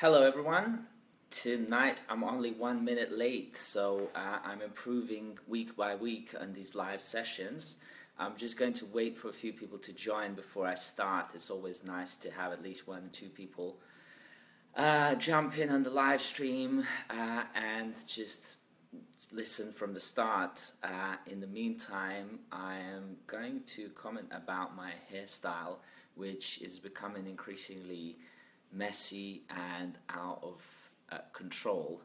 Hello everyone, tonight I'm only 1 minute late, so I'm improving week by week on these live sessions. I'm just going to wait for a few people to join before I start. It's always nice to have at least one or two people jump in on the live stream and just listen from the start. In the meantime, I am going to comment about my hairstyle, which is becoming increasingly messy and out of control,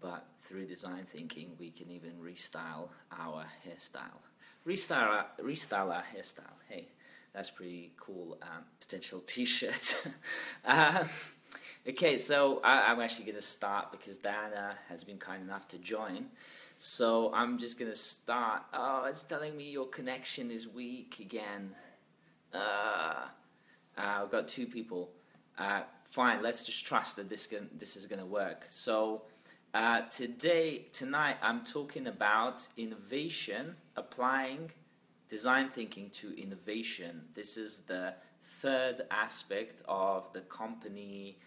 but through design thinking we can even restyle our hairstyle. Restyle our hairstyle. Hey, that's pretty cool. Potential t-shirt. Okay, so I'm actually going to start because Diana has been kind enough to join. So I'm just going to start. Oh, it's telling me your connection is weak again. I've got two people. Fine, let's just trust that this is going to work. So tonight I'm talking about innovation, applying design thinking to innovation. This is the third aspect of the company,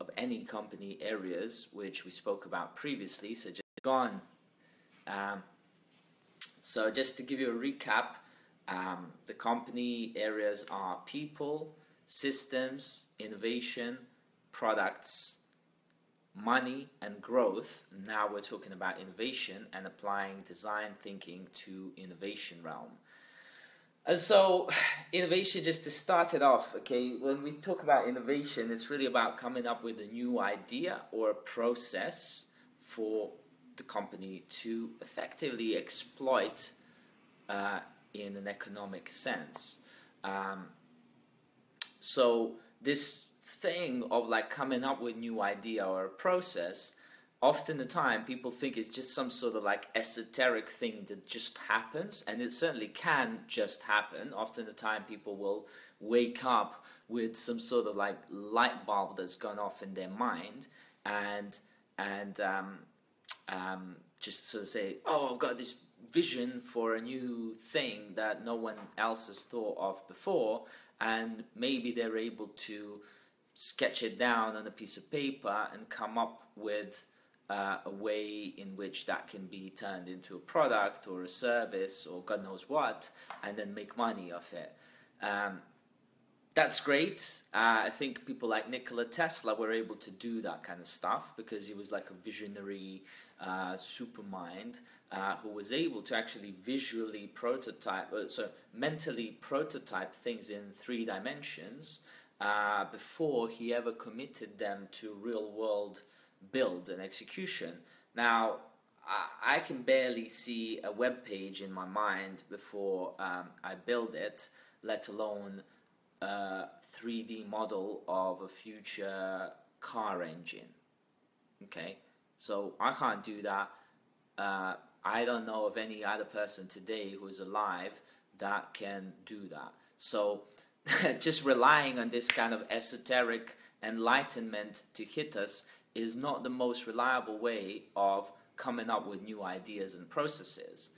of any company areas, which we spoke about previously, so just gone. So just to give you a recap, the company areas are people, systems, innovation, products, money, and growth. Now we're talking about innovation and applying design thinking to innovation realm. And so innovation, just to start it off, okay, when we talk about innovation, it's really about coming up with a new idea or a process for the company to effectively exploit in an economic sense. So this thing of like coming up with new idea or a process, often the time people think it's just some sort of like esoteric thing that just happens, and it certainly can just happen. Often the time people will wake up with some sort of like light bulb that's gone off in their mind, and just sort of say, oh, I've got this vision for a new thing that no one else has thought of before. And maybe they're able to sketch it down on a piece of paper and come up with a way in which that can be turned into a product or a service or God knows what, and then make money off it. That's great. I think people like Nikola Tesla were able to do that kind of stuff because he was like a visionary supermind who was able to actually visually prototype, so mentally prototype things in 3 dimensions before he ever committed them to real world build and execution. Now, I can barely see a web page in my mind before I build it, let alone 3D model of a future car engine. Okay, so I can't do that. I don't know of any other person today who is alive that can do that. So just relying on this kind of esoteric enlightenment to hit us is not the most reliable way of coming up with new ideas and processes.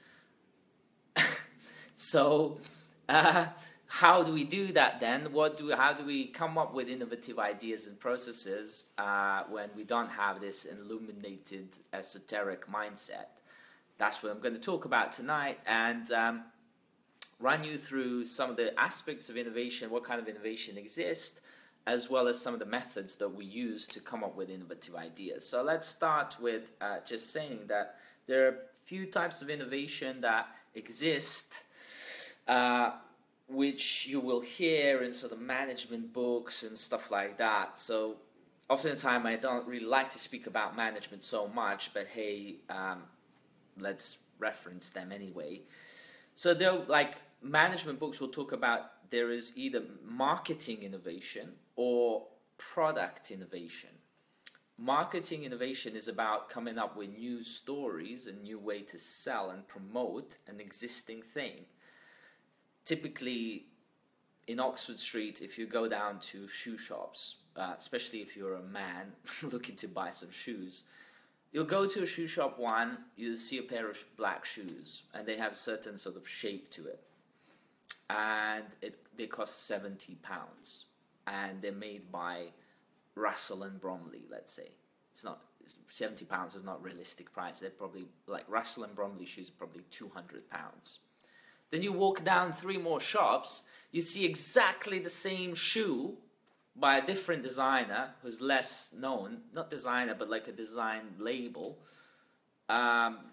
So how do we do that then? How do we come up with innovative ideas and processes when we don't have this illuminated esoteric mindset? That's what I'm going to talk about tonight, and run you through some of the aspects of innovation, what kind of innovation exists, as well as some of the methods that we use to come up with innovative ideas. So let's start with just saying that there are a few types of innovation that exist, which you will hear in sort of management books and stuff like that. So oftentimes I don't really like to speak about management so much, but hey, let's reference them anyway. So they'll, like, management books will talk about there is either marketing innovation or product innovation. Marketing innovation is about coming up with new stories, a new way to sell and promote an existing thing. Typically, in Oxford Street, if you go down to shoe shops, especially if you're a man looking to buy some shoes, you'll go to a shoe shop one, you'll see a pair of black shoes, and they have a certain sort of shape to it. And they cost £70, and they're made by Russell and Bromley, let's say. It's not, £70 is not a realistic price. They're probably, like, Russell and Bromley shoes are probably £200. Then you walk down three more shops, you see exactly the same shoe by a different designer who's less known, not designer, but like a design label, HMV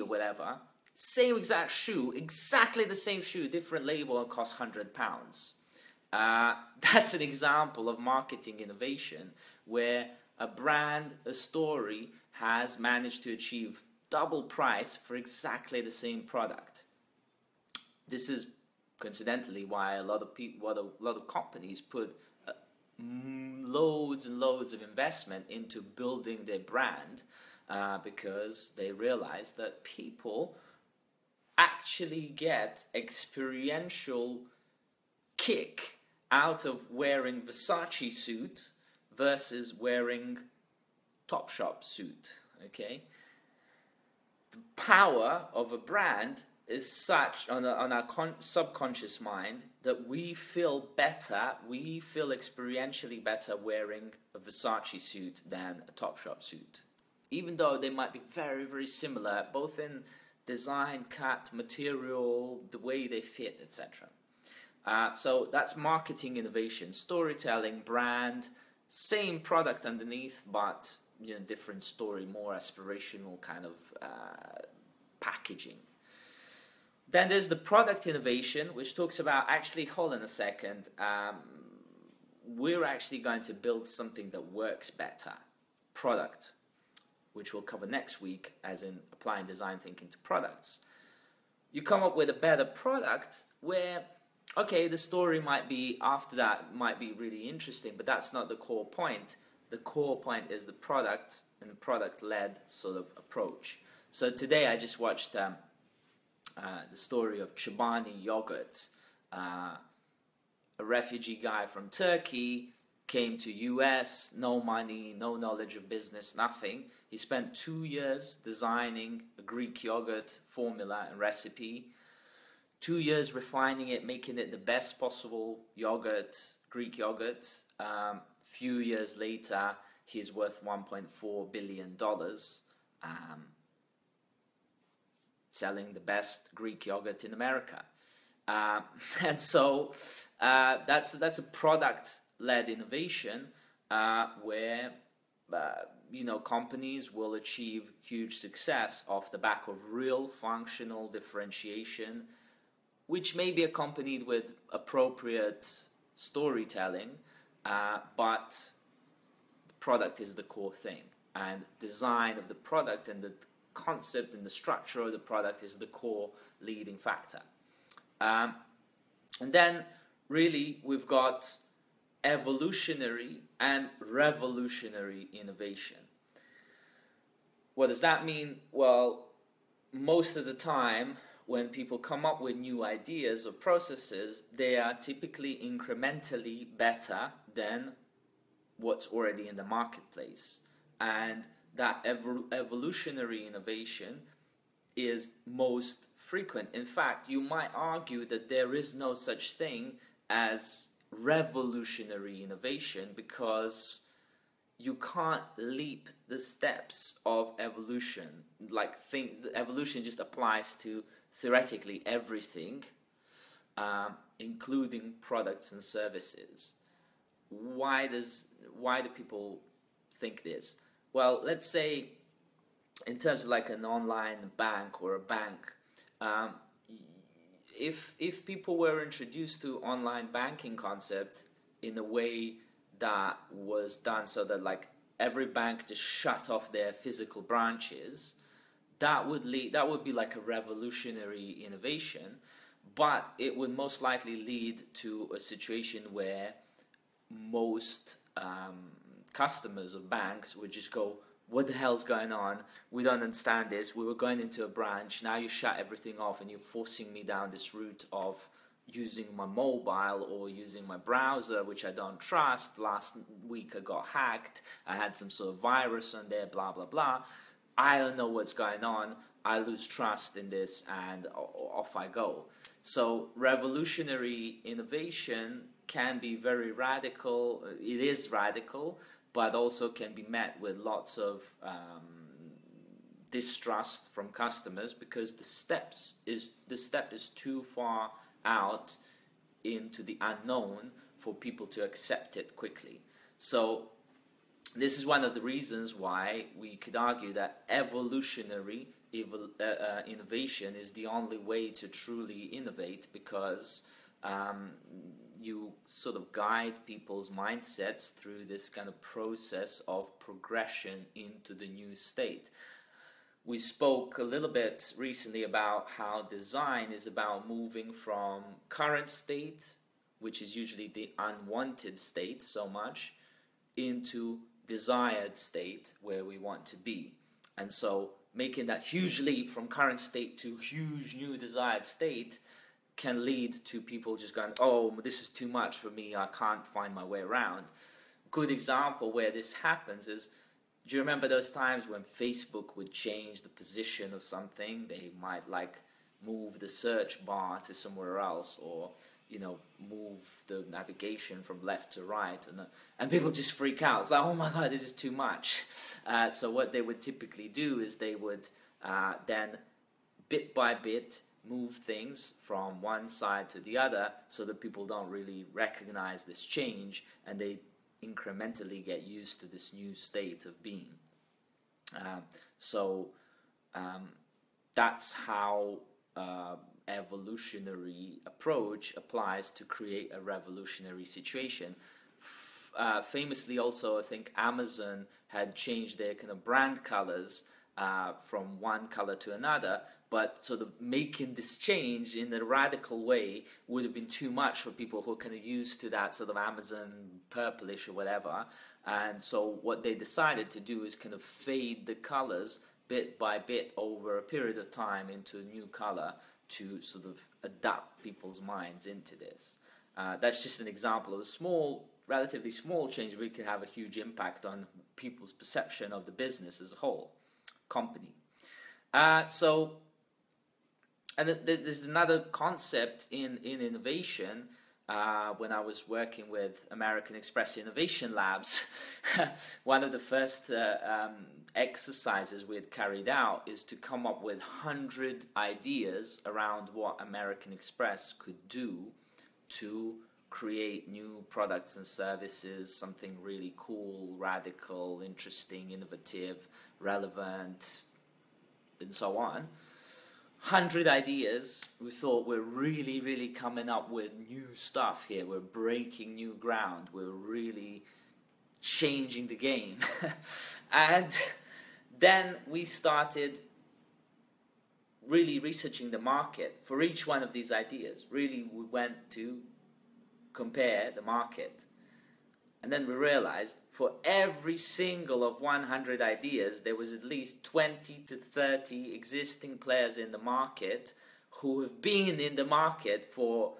or whatever. Same exact shoe, exactly the same shoe, different label, and costs £100. That's an example of marketing innovation where a brand, a story, has managed to achieve double price for exactly the same product. This is coincidentally why a lot of people, companies put loads and loads of investment into building their brand, because they realize that people actually get experiential kick out of wearing Versace suit versus wearing Topshop suit, okay? The power of a brand is such on our subconscious mind that we feel better, we feel experientially better wearing a Versace suit than a Topshop suit. Even though they might be very, very similar, both in design, cut, material, the way they fit, etc. So that's marketing innovation, storytelling, brand, same product underneath, but you know, different story, more aspirational kind of packaging. Then there's the product innovation, which talks about, actually, hold on a second, we're actually going to build something that works better. Product, which we'll cover next week, as in applying design thinking to products. You come up with a better product where, okay, the story might be after that, might be really interesting, but that's not the core point. The core point is the product and the product-led sort of approach. So today I just watched the story of Chobani yogurt. A refugee guy from Turkey came to US, no money, no knowledge of business, nothing. He spent 2 years designing a Greek yogurt formula and recipe. 2 years refining it, making it the best possible yogurt, Greek yogurt. Few years later, he's worth $1.4 billion, selling the best Greek yogurt in America. And so that's a product-led innovation where you know, companies will achieve huge success off the back of real functional differentiation, which may be accompanied with appropriate storytelling, but the product is the core thing, and design of the product and the concept and the structure of the product is the core leading factor. And then really we've got evolutionary and revolutionary innovation. What does that mean? Well, most of the time, when people come up with new ideas or processes, they are typically incrementally better than what's already in the marketplace. And that evolutionary innovation is most frequent. In fact, you might argue that there is no such thing as revolutionary innovation, because you can't leap the steps of evolution. Like, evolution just applies to theoretically everything, including products and services. Why do people think this? Well, let's say in terms of like an online bank or a bank, if people were introduced to online banking concept in a way that was done so that like every bank just shut off their physical branches, that would be like a revolutionary innovation, but it would most likely lead to a situation where most customers of banks would just go, what the hell's going on? We don't understand this. We were going into a branch. Now you shut everything off and you're forcing me down this route of using my mobile or using my browser, which I don't trust. Last week I got hacked. I had some sort of virus on there, blah, blah, blah. I don't know what's going on, I lose trust in this, and off I go. So revolutionary innovation can be very radical. It is radical, but also can be met with lots of distrust from customers, because the step is too far out into the unknown for people to accept it quickly. So this is one of the reasons why we could argue that evolutionary innovation is the only way to truly innovate, because you sort of guide people's mindsets through this kind of process of progression into the new state. We spoke a little bit recently about how design is about moving from current state, which is usually the unwanted state so much, into desired state where we want to be. And so making that huge leap from current state to huge new desired state can lead to people just going, oh, this is too much for me, I can't find my way around. Good example where this happens is, do you remember those times when Facebook would change the position of something? They might like move the search bar to somewhere else, or you know, move the navigation from left to right, and people just freak out. It's like, oh my god, this is too much. So what they would typically do is they would then bit by bit move things from one side to the other, so that people don't really recognize this change, and they incrementally get used to this new state of being. That's how evolutionary approach applies to create a revolutionary situation. Famously also, I think Amazon had changed their kind of brand colors from one color to another, but sort of making this change in a radical way would have been too much for people who are kind of used to that sort of Amazon purplish or whatever. And so what they decided to do is kind of fade the colors bit by bit over a period of time into a new color to sort of adapt people's minds into this. That's just an example of a small, relatively small change, but it can have a huge impact on people's perception of the business as a whole, company. And there's another concept in innovation. When I was working with American Express Innovation Labs, one of the first exercises we had carried out is to come up with 100 ideas around what American Express could do to create new products and services, something really cool, radical, interesting, innovative, relevant, and so on. 100 ideas. We thought, we're really coming up with new stuff here, we're breaking new ground, we're really changing the game. And then we started really researching the market for each one of these ideas. Really, we went to compare the market, and then we realized for every single of 100 ideas, there was at least 20 to 30 existing players in the market who have been in the market for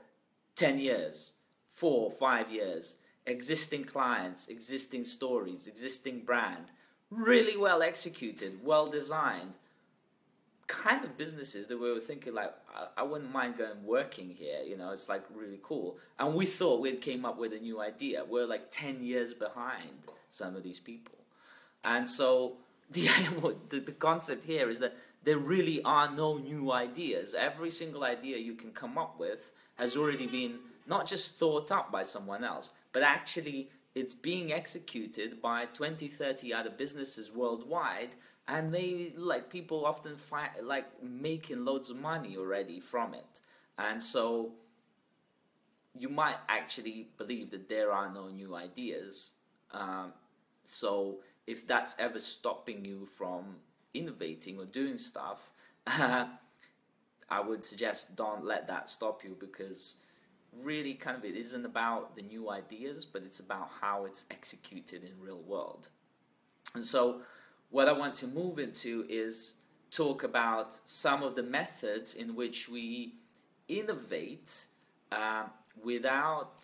10 years, 4 or 5 years, existing clients, existing stories, existing brand, really well executed, well designed, kind of businesses that we were thinking like, I wouldn't mind going working here, you know, it's like really cool. And we thought we came up with a new idea. We're like 10 years behind some of these people. And so the concept here is that there really are no new ideas. Every single idea you can come up with has already been not just thought up by someone else, but actually it's being executed by 20, 30 other businesses worldwide. And they, like, people often find, like, making loads of money already from it. And so you might actually believe that there are no new ideas. So if that's ever stopping you from innovating or doing stuff, I would suggest don't let that stop you, because really kind of it isn't about the new ideas, but it's about how it's executed in real world. And so what I want to move into is talk about some of the methods in which we innovate without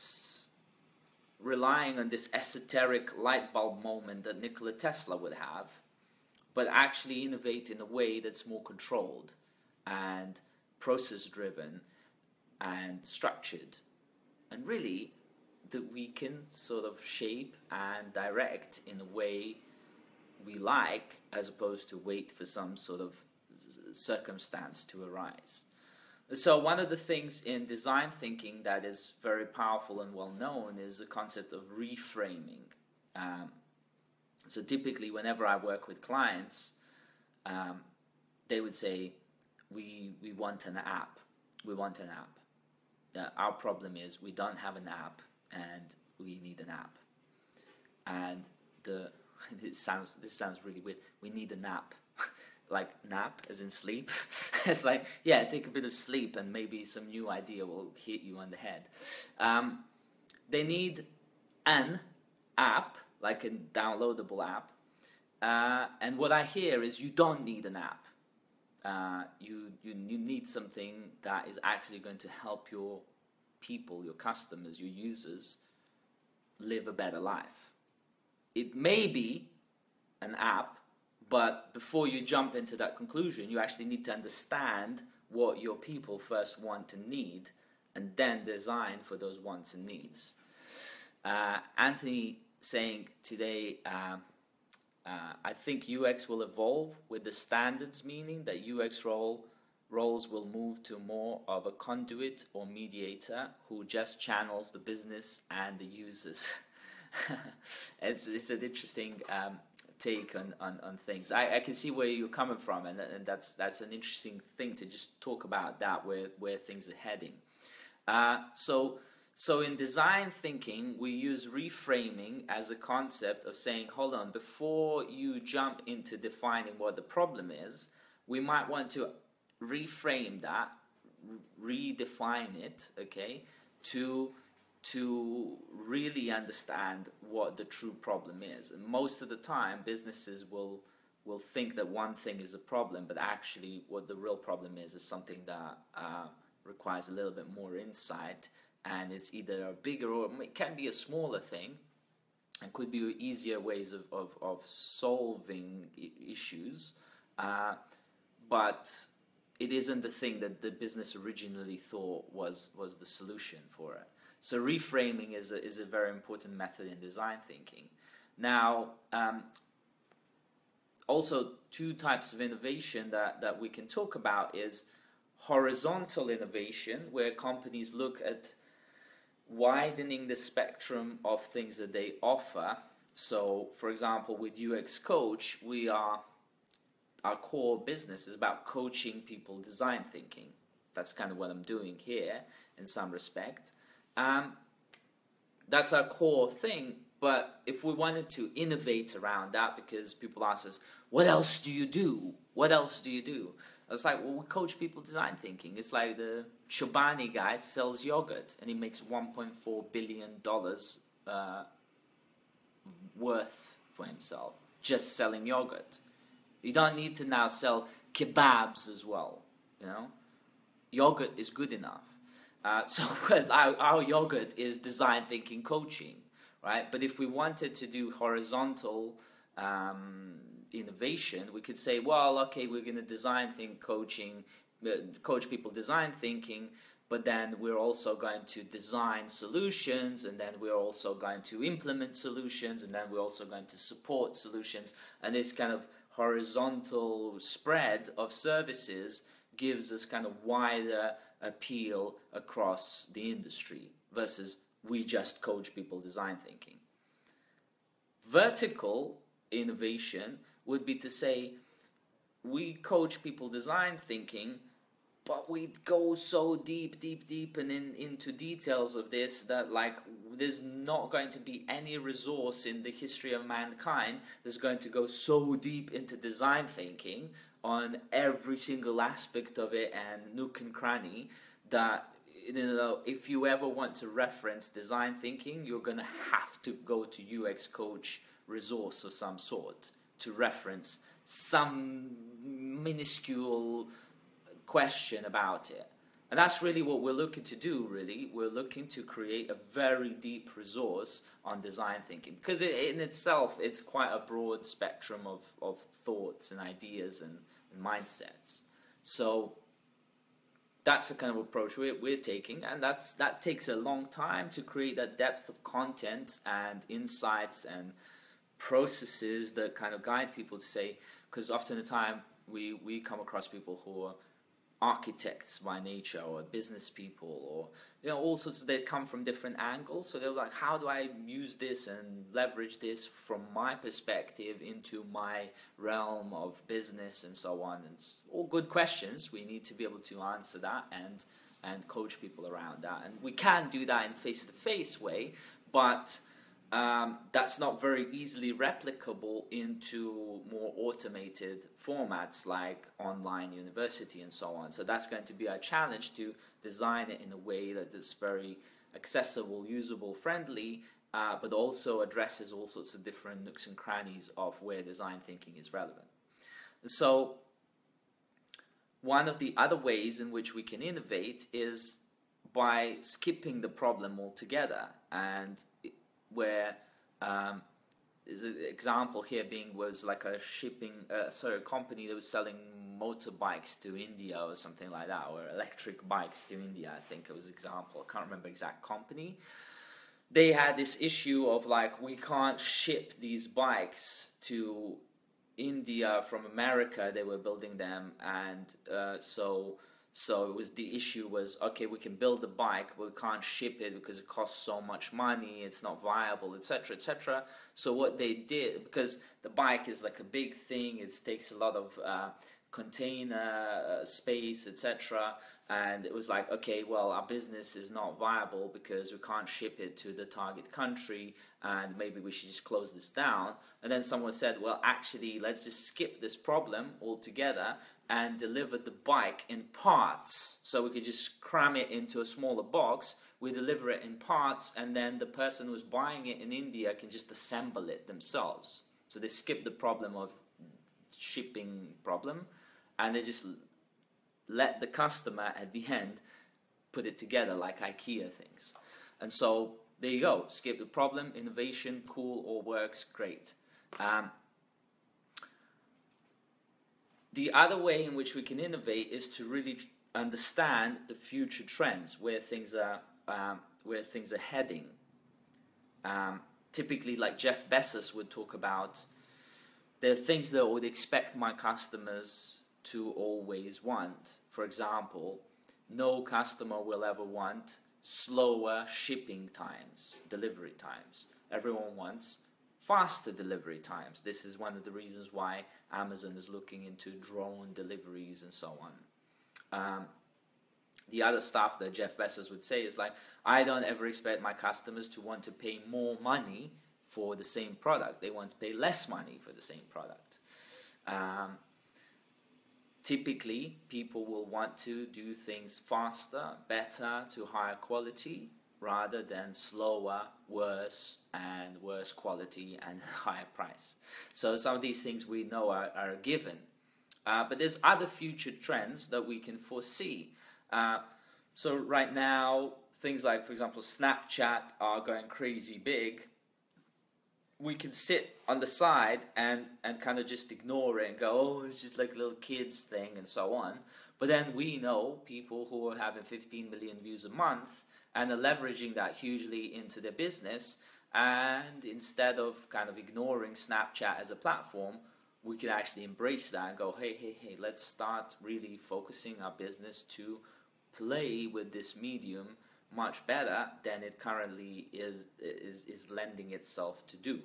relying on this esoteric light bulb moment that Nikola Tesla would have, but actually innovate in a way that's more controlled and process driven and structured, and really that we can sort of shape and direct in a way we like, as opposed to wait for some sort of circumstance to arise. So one of the things in design thinking that is very powerful and well known is the concept of reframing. So typically whenever I work with clients, they would say, we want an app, we want an app. Our problem is we don't have an app and we need an app. And this sounds really weird. We need a nap. Like nap as in sleep. It's like, yeah, take a bit of sleep and maybe some new idea will hit you on the head. They need an app, like a downloadable app. And what I hear is you don't need an app. You need something that is actually going to help your people, your customers, your users live a better life. It may be an app, but before you jump into that conclusion, you actually need to understand what your people first want and need, and then design for those wants and needs. Anthony saying today, I think UX will evolve with the standards, meaning that UX roles will move to more of a conduit or mediator who just channels the business and the users. It's an interesting take on things. I can see where you're coming from, and that's an interesting thing to just talk about, that where things are heading. So in design thinking, we use reframing as a concept of saying, hold on, before you jump into defining what the problem is, we might want to reframe that, redefine it, okay, to really understand what the true problem is. And most of the time, businesses will think that one thing is a problem, but actually what the real problem is something that requires a little bit more insight. And it's either a bigger, or it can be a smaller thing, and could be easier ways of solving issues. But it isn't the thing that the business originally thought was the solution for it. So reframing is a very important method in design thinking. Now, also two types of innovation that we can talk about is horizontal innovation, where companies look at widening the spectrum of things that they offer. So for example, with UX Coach, our core business is about coaching people design thinking. That's kind of what I'm doing here in some respect. That's our core thing, but if we wanted to innovate around that, because people ask us, what else do you do? What else do you do? It's like, well, we coach people design thinking. It's like the Chobani guy sells yogurt and he makes $1.4 billion worth for himself just selling yogurt. You don't need to now sell kebabs as well, you know? Yogurt is good enough. So our yogurt is design thinking coaching, right? But if we wanted to do horizontal innovation, we could say, well, okay, we're going to coach people design thinking, but then we're also going to design solutions, and then we're also going to implement solutions, and then we're also going to support solutions. And this kind of horizontal spread of services gives us kind of wider appeal across the industry, versus we just coach people design thinking. Vertical innovation would be to say, we coach people design thinking, but we go so deep and into details of this that, like, there's not going to be any resource in the history of mankind that's going to go so deep into design thinking on every single aspect of it and nook and cranny, that, you know, if you ever want to reference design thinking, you're going to have to go to UX Coach resource of some sort to reference some minuscule question about it. And that's really what we're looking to do, really. We're looking to create a very deep resource on design thinking, because in itself, it's quite a broad spectrum of thoughts and ideas and mindsets. So that's the kind of approach we're taking, and that takes a long time to create that depth of content and insights and processes that kind of guide people to say, because often the time we come across people who are architects by nature or business people, or all sorts of, they come from different angles, so they're like, how do I use this and leverage this from my perspective into my realm of business and so on? And it's all good questions. We need to be able to answer that and coach people around that, and we can do that in face-to-face way, but that's not very easily replicable into more automated formats like online university and so on. So that's going to be our challenge, to design it in a way that is very accessible, usable, friendly, but also addresses all sorts of different nooks and crannies of where design thinking is relevant. So one of the other ways in which we can innovate is by skipping the problem altogether, and where there's an example here being was like a company that was selling motorbikes to India or something like that, or electric bikes to India, I think it was an example. I can't remember exact company. They had this issue of like, we can't ship these bikes to India from America. They were building them, and so it was, the issue was, okay, we can build the bike, but we can't ship it because it costs so much money, it's not viable, etc., etc. So what they did, because the bike is like a big thing, it takes a lot of container space, etc., and it was like, okay, well, our business is not viable because we can't ship it to the target country, and maybe we should just close this down. And then someone said, well, actually, let's just skip this problem altogether and deliver the bike in parts. So we could just cram it into a smaller box, we deliver it in parts, and then the person who's buying it in India can just assemble it themselves. So they skip the problem of shipping problem, and they just let the customer at the end put it together like IKEA things. And so there you go, skip the problem, innovation, cool, all works, great. The other way in which we can innovate is to really understand the future trends, where things are heading. Typically, like Jeff Bezos would talk about, there are things that I would expect my customers to always want. For example, no customer will ever want slower shipping times, delivery times. Everyone wants faster delivery times. This is one of the reasons why Amazon is looking into drone deliveries and so on. The other stuff that Jeff Bezos would say is like, I don't ever expect my customers to want to pay more money for the same product. They want to pay less money for the same product. Typically, people will want to do things faster, better, to higher quality, rather than slower, worse, and worse quality and higher price. So some of these things we know are a given, but there's other future trends that we can foresee. So right now, things like, for example, Snapchat are going crazy big. We can sit on the side and kind of just ignore it and go, oh, it's just like a little kids thing and so on. But then we know people who are having 15 million views a month and are leveraging that hugely into their business, and instead of kind of ignoring Snapchat as a platform, we can actually embrace that and go, hey, let's start really focusing our business to play with this medium much better than it currently is lending itself to do.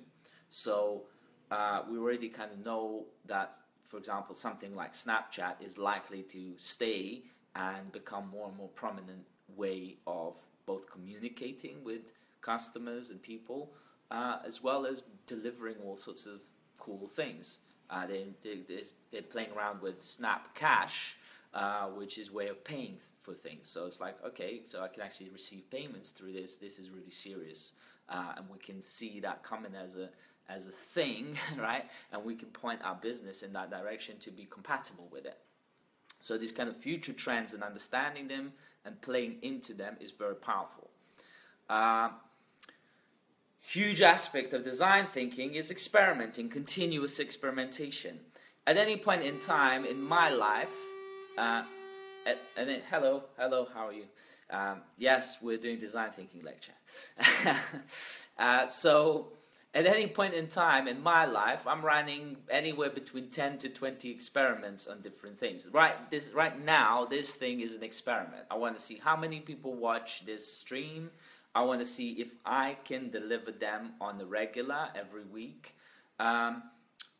So we already kind of know that, for example, something like Snapchat is likely to stay and become more and more prominent way of both communicating with customers and people, as well as delivering all sorts of cool things. They're playing around with Snap Cash, which is way of paying for things. So it's like, okay, so I can actually receive payments through this. This is really serious, and we can see that coming as a thing, right? And we can point our business in that direction to be compatible with it. So these kind of future trends and understanding them and playing into them is very powerful. Huge aspect of design thinking is experimenting, continuous experimentation. At any point in time in my life, And then, hello, how are you? Yes, we're doing design thinking lecture. So at any point in time in my life, I'm running anywhere between 10 to 20 experiments on different things. Right now, this thing is an experiment. I want to see how many people watch this stream. I want to see if I can deliver them on the regular every week. I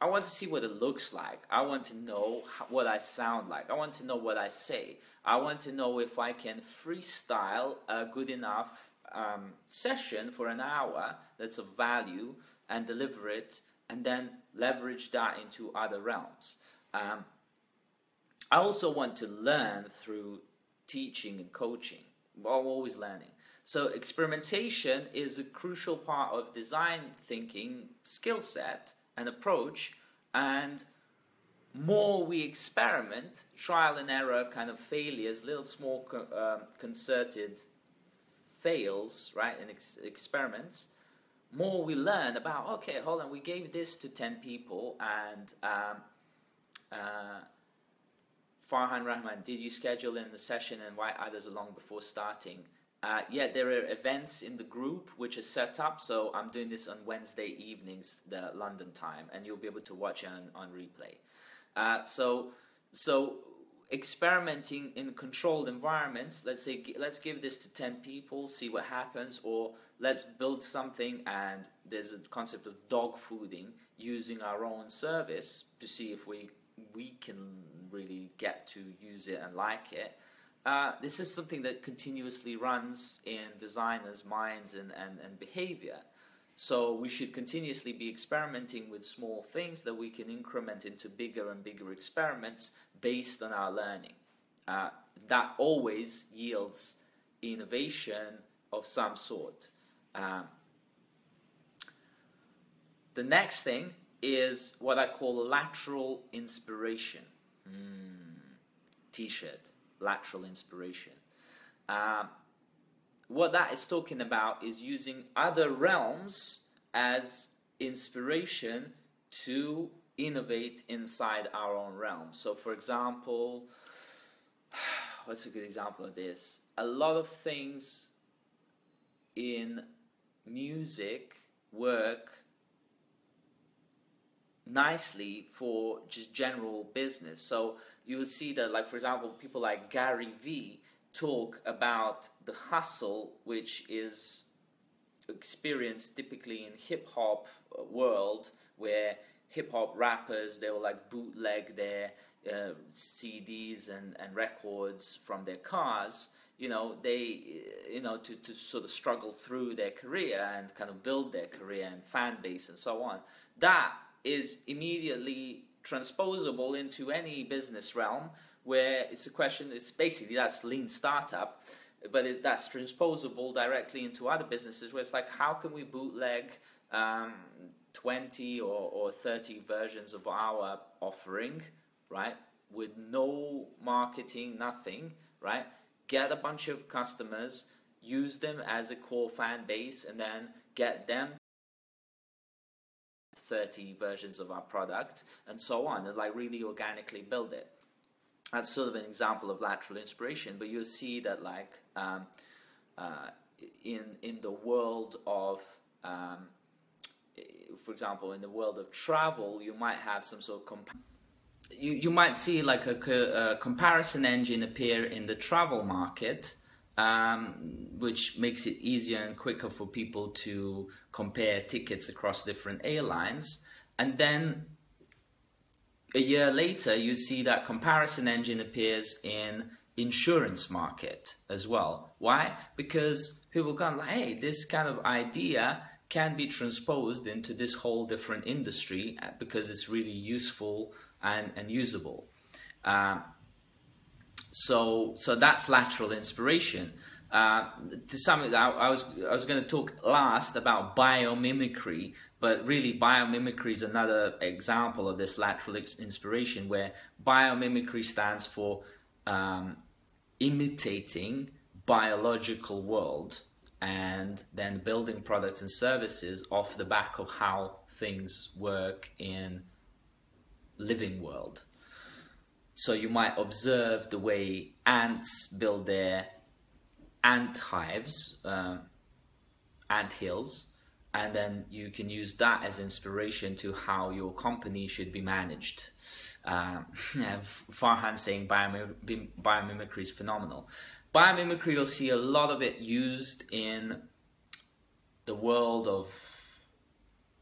want to see what it looks like. I want to know what I sound like. I want to know what I say. I want to know if I can freestyle a good enough session for an hour that's of value and deliver it and then leverage that into other realms. I also want to learn through teaching and coaching. Well, I'm always learning. So experimentation is a crucial part of design thinking skill set and approach, and more we experiment, trial and error kind of failures, little small concerted fails, right, and experiments, more we learn about, okay, hold on, we gave this to 10 people and Farhan Rahman, did you schedule in the session and invite others along before starting? Yeah, there are events in the group which is set up, so I'm doing this on Wednesday evenings, the London time, and you'll be able to watch it on replay. So experimenting in controlled environments, let's say, let's give this to 10 people, see what happens, or let's build something, and there's a concept of dog fooding, using our own service to see if we can really get to use it and like it. This is something that continuously runs in designers' minds and behavior. So we should continuously be experimenting with small things that we can increment into bigger and bigger experiments based on our learning. That always yields innovation of some sort. The next thing is what I call lateral inspiration. T-shirt. Lateral inspiration. What that is talking about is using other realms as inspiration to innovate inside our own realm. So for example, what's a good example of this? A lot of things in music work nicely for just general business. So you will see that, like for example, people like Gary Vee talk about the hustle, which is experienced typically in hip-hop world, where hip-hop rappers, they will like bootleg their CDs and records from their cars, you know, to sort of struggle through their career and kind of build their career and fan base and so on. That is immediately transposable into any business realm, where it's a question, it's basically, that's lean startup, but that's transposable directly into other businesses, where it's like, how can we bootleg 20 or 30 versions of our offering, right, with no marketing, nothing, right, get a bunch of customers, use them as a core fan base, and then get them 30 versions of our product and so on, and like really organically build it. That's sort of an example of lateral inspiration, but you'll see that like in the world of for example, in the world of travel, you might have some sort of you might see like a comparison engine appear in the travel market, which makes it easier and quicker for people to compare tickets across different airlines. And then a year later, you see that comparison engine appears in insurance market as well. Why? Because people go like, hey, this kind of idea can be transposed into this whole different industry because it's really useful and usable. So that's lateral inspiration. To some, I was going to talk last about biomimicry, but really biomimicry is another example of this lateral inspiration, where biomimicry stands for imitating biological world and then building products and services off the back of how things work in living world. So you might observe the way ants build their ant hives, ant hills, and then you can use that as inspiration to how your company should be managed. Farhan saying biomimicry is phenomenal. Biomimicry, you'll see a lot of it used in the world of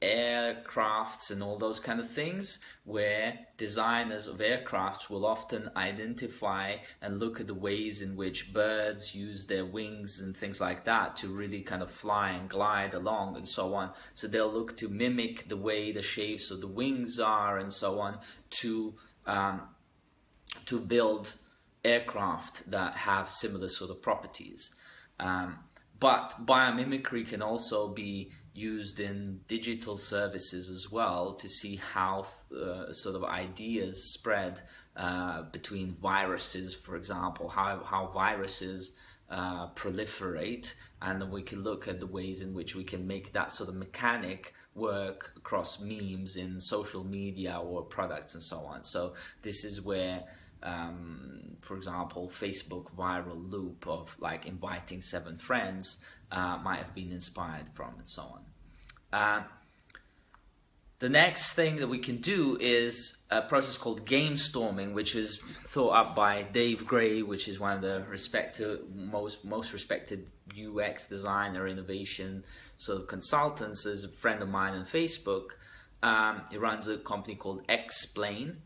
aircrafts and all those kind of things, where designers of aircrafts will often identify and look at the ways in which birds use their wings and things like that to really kind of fly and glide along and so on. So they'll look to mimic the way the shapes of the wings are and so on to build aircraft that have similar sort of properties. But biomimicry can also be used in digital services as well to see how sort of ideas spread between viruses, for example, how viruses proliferate, and then we can look at the ways in which we can make that sort of mechanic work across memes in social media or products and so on. So this is where for example, Facebook viral loop of like inviting 7 friends might have been inspired from, and so on. The next thing that we can do is a process called GameStorming, which was thought up by Dave Gray, which is one of the most respected UX designer innovation sort of consultants, is a friend of mine on Facebook. He runs a company called X-Plane.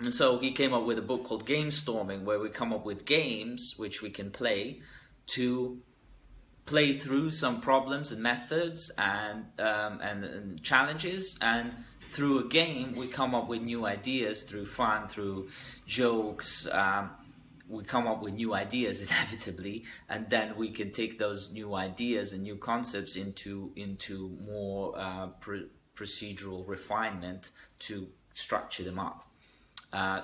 And so he came up with a book called GameStorming, where we come up with games which we can play to play through some problems and methods and challenges, and through a game we come up with new ideas through fun, through jokes. We come up with new ideas inevitably, and then we can take those new ideas and new concepts into more procedural refinement to structure them up.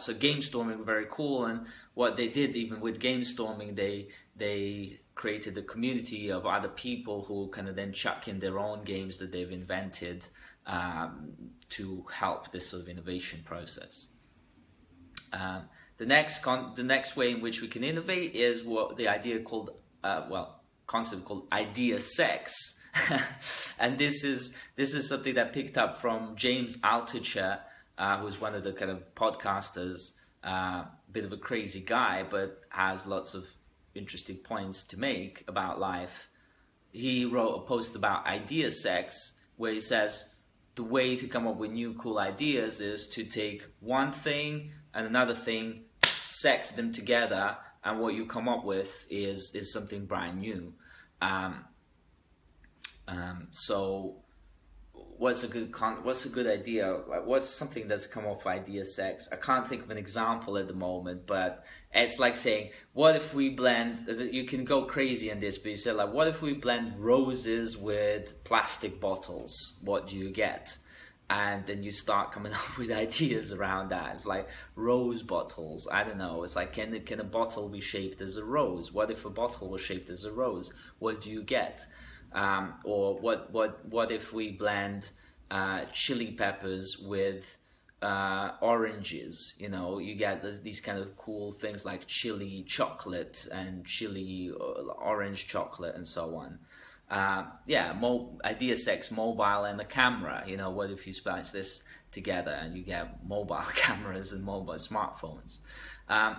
So GameStorming, very cool. And what they did, even with GameStorming, they created a community of other people who kind of then chuck in their own games that they've invented to help this sort of innovation process. The next way in which we can innovate is what the idea called concept called idea sex, and this is something that I picked up from James Altucher, who's one of the kind of podcasters, bit of a crazy guy, but has lots of interesting points to make about life. He wrote a post about idea sex, where he says the way to come up with new cool ideas is to take one thing and another thing, sex them together, and what you come up with is something brand new. So what's a good idea? What's something that's come off idea sex? I can't think of an example at the moment, but it's like saying, what if we blend, you can go crazy in this, but you say like, what if we blend roses with plastic bottles? What do you get? And then you start coming up with ideas around that. It's like rose bottles. I don't know. It's like, can a bottle be shaped as a rose? What if a bottle was shaped as a rose? What do you get? Or what if we blend chili peppers with oranges? You know, you get these kind of cool things like chili chocolate and chili orange chocolate and so on. Idea sex, mobile and a camera. You know, what if you splice this together and you get mobile cameras and mobile smartphones?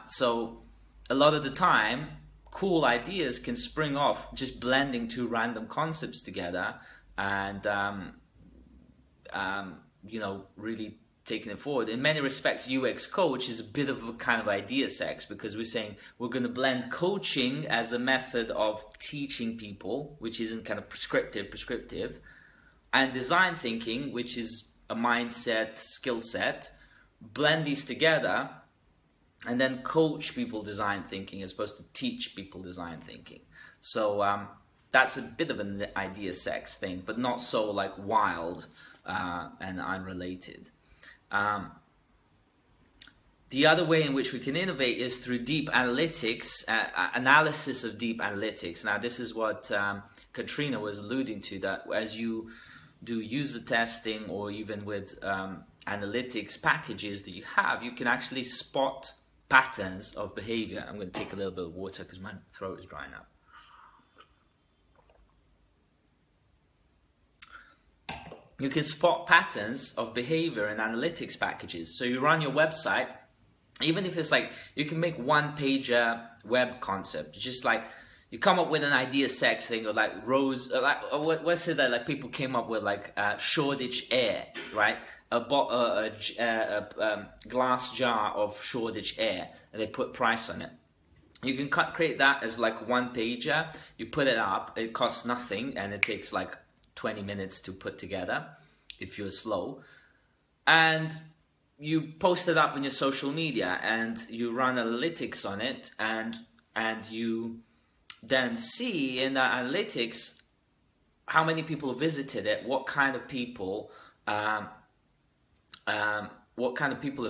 So a lot of the time, cool ideas can spring off just blending 2 random concepts together, and you know, really taking it forward. In many respects, UX Coach is a bit of a kind of idea sex, because we're saying we're going to blend coaching as a method of teaching people, which isn't kind of prescriptive, and design thinking, which is a mindset, skill set, blend these together, and then coach people design thinking as opposed to teach people design thinking. So that's a bit of an idea sex thing, but not so like wild and unrelated. The other way in which we can innovate is through deep analytics, analysis of deep analytics. Now this is what Katrina was alluding to, that as you do user testing or even with analytics packages that you have, you can actually spot patterns of behavior. I'm going to take a little bit of water because my throat is drying up. You can spot patterns of behavior in analytics packages. So you run your website, even if it's like, you can make one-pager web concept, just like you come up with an idea sex thing, or like Rose, or like, what's it that like people came up with, like Shoreditch Air, right? A glass jar of Shoreditch Air, and they put price on it. You can create that as like one-pager, you put it up, it costs nothing, and it takes like 20 minutes to put together if you're slow, and you post it up on your social media and you run analytics on it, and you then see in the analytics how many people visited it, what kind of people have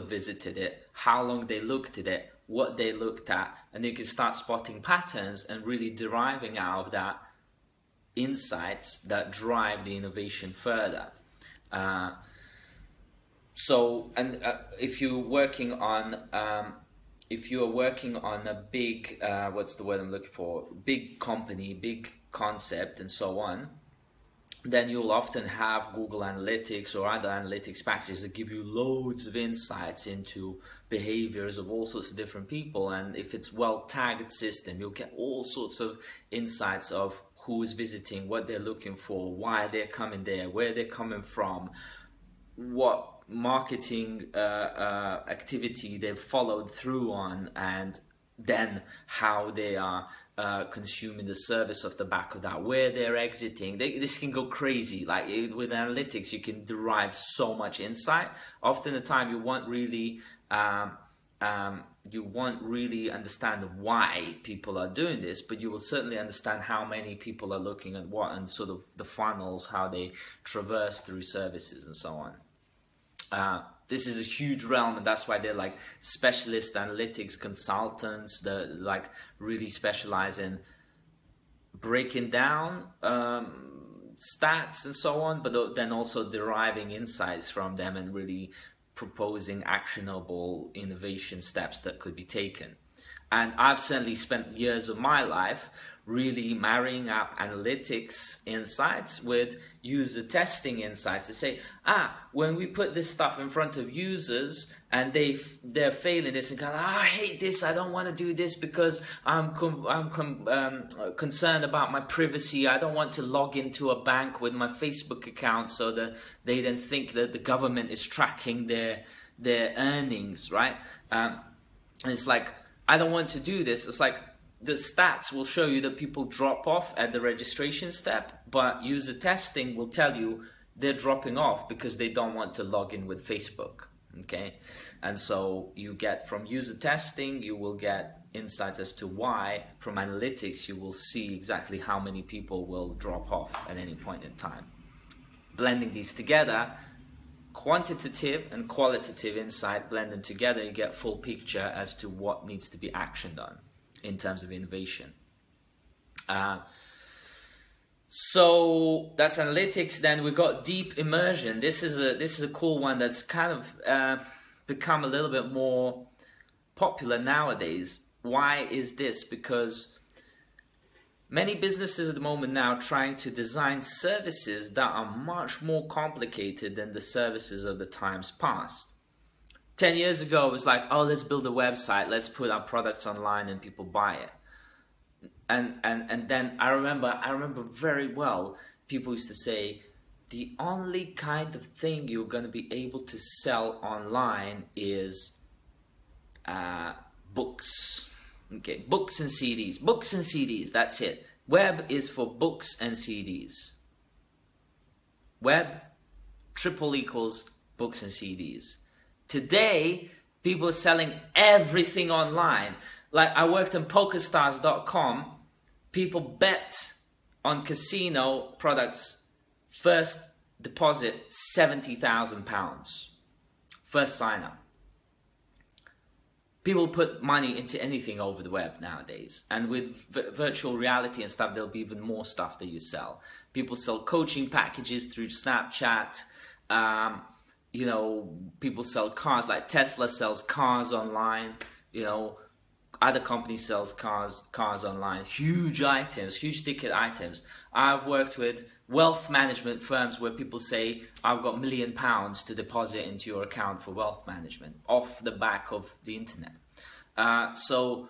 visited it, how long they looked at it, what they looked at, and you can start spotting patterns and really deriving out of that insights that drive the innovation further. If you're working on a big what's the word I'm looking for, big company, big concept and so on, then you'll often have Google Analytics or other analytics packages that give you loads of insights into behaviors of all sorts of different people, and if it's well tagged system, you'll get all sorts of insights of who is visiting, what they're looking for, why they're coming there, where they're coming from, what marketing activity they've followed through on, and then how they are consuming the service off the back of that, where they're exiting. This can go crazy. Like with analytics, you can derive so much insight. Often the time you won't really understand why people are doing this, but you will certainly understand how many people are looking at what, and sort of the funnels, how they traverse through services and so on. This is a huge realm, and that's why they're like specialist analytics consultants that like really specialize in breaking down stats and so on, but then also deriving insights from them and really proposing actionable innovation steps that could be taken. And I've certainly spent years of my life really marrying up analytics insights with user testing insights to say, when we put this stuff in front of users and they're failing this and going, I hate this, I don't want to do this because I'm concerned about my privacy, I don't want to log into a bank with my Facebook account so that they then think that the government is tracking their earnings, right? And it's like, I don't want to do this. It's like, the stats will show you that people drop off at the registration step, but user testing will tell you they're dropping off because they don't want to log in with Facebook, okay? And so you get from user testing, you will get insights as to why. From analytics, you will see exactly how many people will drop off at any point in time. Blending these together, quantitative and qualitative insight blended together, you get full picture as to what needs to be actioned on in terms of innovation. So that's analytics. Then we've got deep immersion. This is a cool one that's kind of become a little bit more popular nowadays. Why is this? Because many businesses at the moment now are trying to design services that are much more complicated than the services of the times past. 10 years ago, it was like, oh, let's build a website, let's put our products online and people buy it. And then I remember very well, people used to say, the only kind of thing you're going to be able to sell online is books. Okay, books and CDs. Books and CDs, that's it. Web is for books and CDs. Web, = books and CDs. Today, people are selling everything online. Like I worked on PokerStars.com. People bet on casino products. First deposit, £70,000. First sign up. People put money into anything over the web nowadays. And with virtual reality and stuff, there'll be even more stuff that you sell. People sell coaching packages through Snapchat. You know, people sell cars, like Tesla sells cars online. You know, other companies sells cars online. Huge items, huge ticket items. I've worked with wealth management firms where people say, I've got £1 million to deposit into your account for wealth management off the back of the internet. So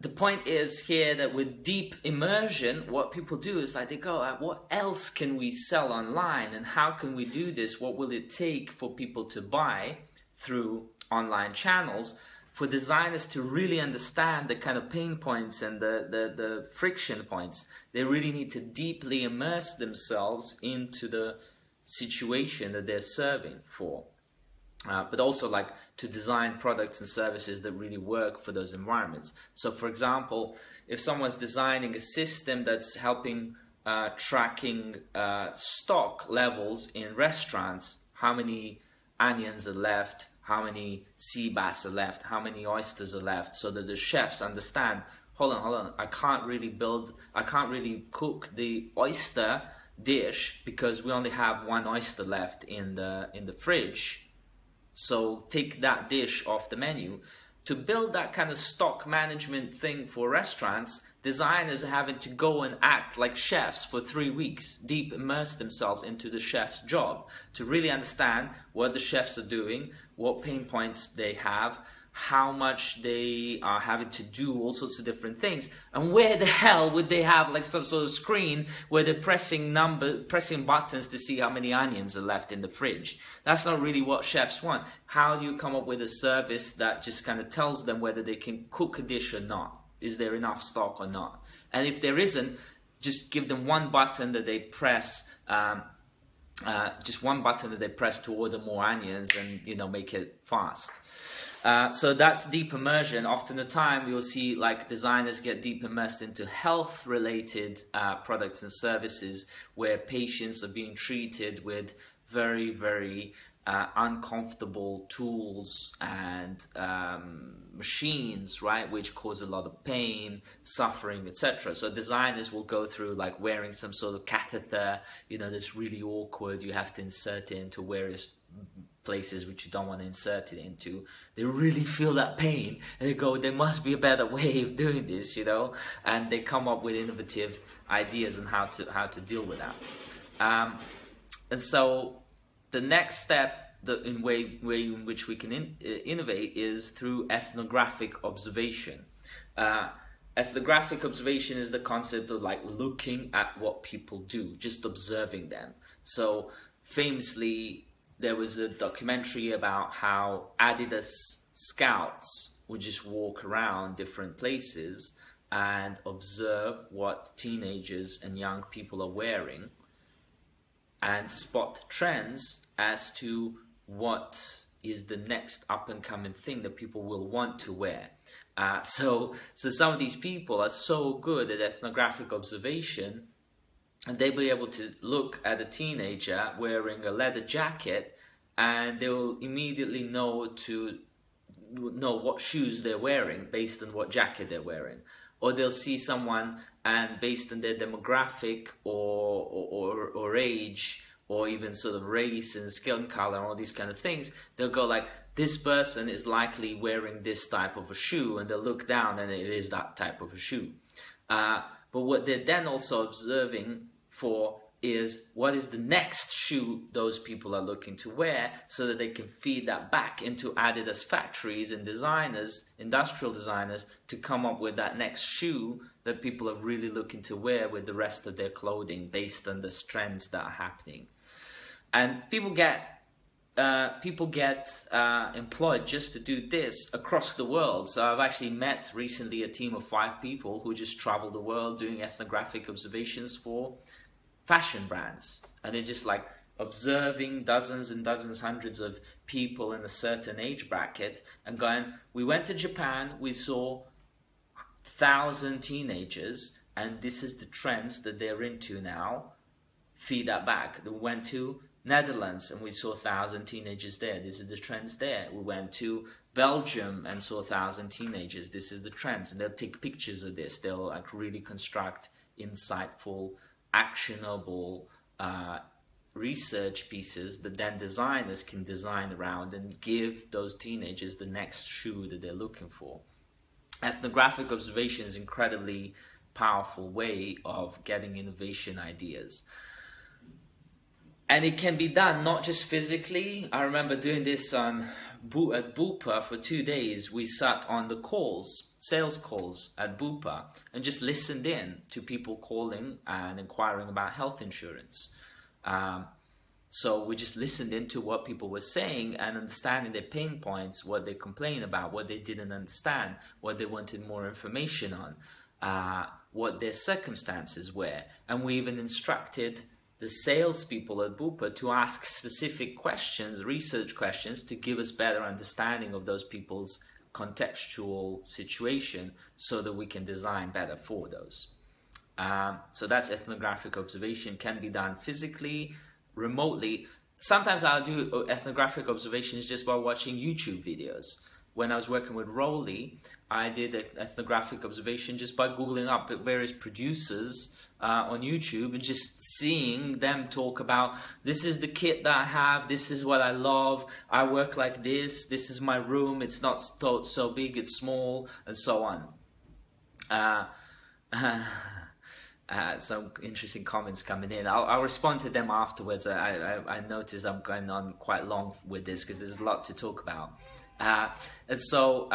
the point is here that with deep immersion, what people do is like they go, what else can we sell online and how can we do this? What will it take for people to buy through online channels? For designers to really understand the kind of pain points and the friction points, they really need to deeply immerse themselves into the situation that they're serving for. But also like to design products and services that really work for those environments. So for example, if someone's designing a system that's helping tracking stock levels in restaurants, how many onions are left, how many sea bass are left, how many oysters are left, so that the chefs understand, hold on, I can't really cook the oyster dish because we only have one oyster left in the fridge. So take that dish off the menu. To build that kind of stock management thing for restaurants, designers are having to go and act like chefs for 3 weeks, deep immerse themselves into the chef's job to really understand what the chefs are doing, what pain points they have, how much they are having to do all sorts of different things, and where the hell would they have like some sort of screen where they're pressing buttons to see how many onions are left in the fridge. That's not really what chefs want. How do you come up with a service that just kind of tells them whether they can cook a dish or not? Is there enough stock or not? And if there isn't, just give them one button that they press, just one button that they press to order more onions and, you know, make it fast. So that's deep immersion. Often the time you'll see like designers get deep immersed into health related products and services where patients are being treated with very, very uncomfortable tools and machines, right, which cause a lot of pain, suffering, etc. So designers will go through like wearing some sort of catheter, you know, that's really awkward. You have to insert it into various places which you don't want to insert it into. They really feel that pain and they go, there must be a better way of doing this, you know, and they come up with innovative ideas on how to deal with that. And so the next step in which we can innovate is through ethnographic observation. Ethnographic observation is the concept of like looking at what people do, just observing them. So famously, there was a documentary about how Adidas scouts would just walk around different places and observe what teenagers and young people are wearing and spot trends as to what is the next up-and-coming thing that people will want to wear. So some of these people are so good at ethnographic observation, and they'll be able to look at a teenager wearing a leather jacket, and they will immediately know what shoes they're wearing based on what jacket they're wearing. Or they'll see someone and based on their demographic or age or even sort of race and skin color and all these kind of things, they'll go like, this person is likely wearing this type of a shoe, and they'll look down and it is that type of a shoe. But what they're then also observing for is what is the next shoe those people are looking to wear, so that they can feed that back into Adidas factories and designers, industrial designers, to come up with that next shoe that people are really looking to wear with the rest of their clothing based on the trends that are happening. And people get employed just to do this across the world. So I've actually met recently a team of 5 people who just travel the world doing ethnographic observations for fashion brands, and they're just like observing dozens and dozens, hundreds of people in a certain age bracket and going, we went to Japan, we saw 1,000 teenagers, and this is the trends that they're into now, feed that back. We went to Netherlands and we saw 1,000 teenagers there, this is the trends there. We went to Belgium and saw 1,000 teenagers, this is the trends, and they'll take pictures of this. They'll like really construct insightful actionable research pieces that then designers can design around and give those teenagers the next shoe that they're looking for. Ethnographic observation is an incredibly powerful way of getting innovation ideas. And it can be done not just physically. I remember doing this at Bupa for 2 days. We sat on the calls, sales calls at Bupa, and just listened in to people calling and inquiring about health insurance. So we just listened into what people were saying and understanding their pain points, what they complained about, what they didn't understand, what they wanted more information on, what their circumstances were. And we even instructed the salespeople at Bupa to ask specific questions, research questions, to give us better understanding of those people's contextual situation so that we can design better for those. So that's ethnographic observation. Can be done physically, remotely. Sometimes I'll do ethnographic observations just by watching YouTube videos. When I was working with Roly, I did an ethnographic observation just by Googling up various producers on YouTube and just seeing them talk about, this is the kit that I have, this is what I love, I work like this, this is my room, it's not so big, it's small, and so on. Some interesting comments coming in. I'll respond to them afterwards. I noticed I'm going on quite long with this because there's a lot to talk about. So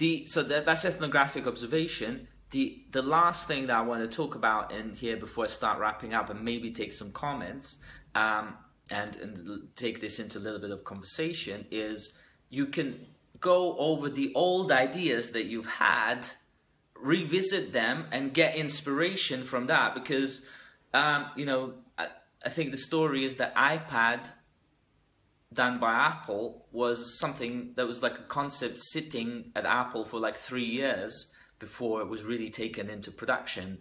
that's ethnographic observation. The last thing that I want to talk about in here before I start wrapping up and maybe take some comments and take this into a little bit of conversation is you can go over the old ideas that you've had, revisit them and get inspiration from that because, you know, I think the story is that iPad done by Apple was something that was like a concept sitting at Apple for like 3 years before it was really taken into production